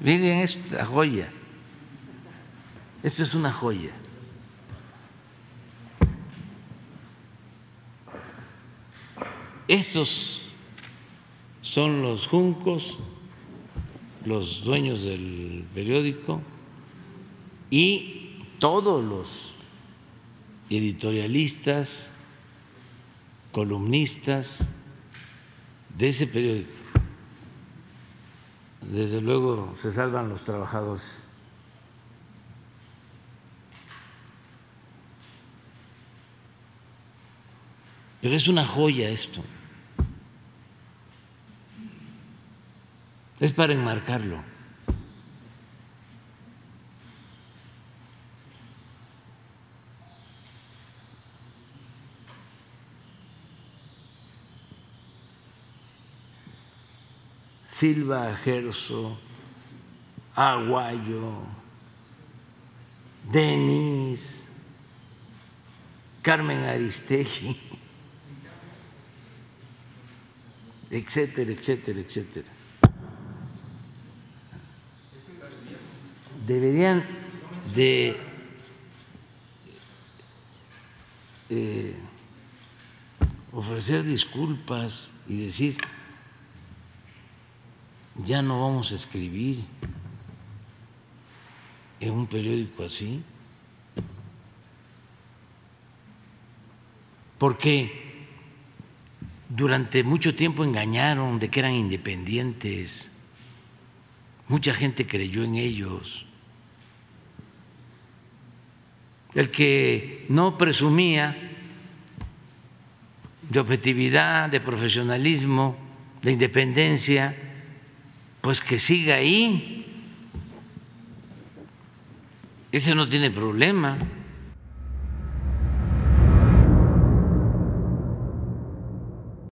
Miren esta joya. Esto es una joya. Estos son los juncos, los dueños del periódico y todos los editorialistas, columnistas de ese periódico. Desde luego se salvan los trabajadores. Pero es una joya esto. Es para enmarcarlo. Silva Gerzo Aguayo Denis, Carmen Aristegui, etcétera, etcétera, etcétera. Deberían de ofrecer disculpas y decir: ya no vamos a escribir en un periódico así, porque durante mucho tiempo engañaron de que eran independientes, mucha gente creyó en ellos. El que no presumía de objetividad, de profesionalismo, de independencia, pues que siga ahí, ese no tiene problema.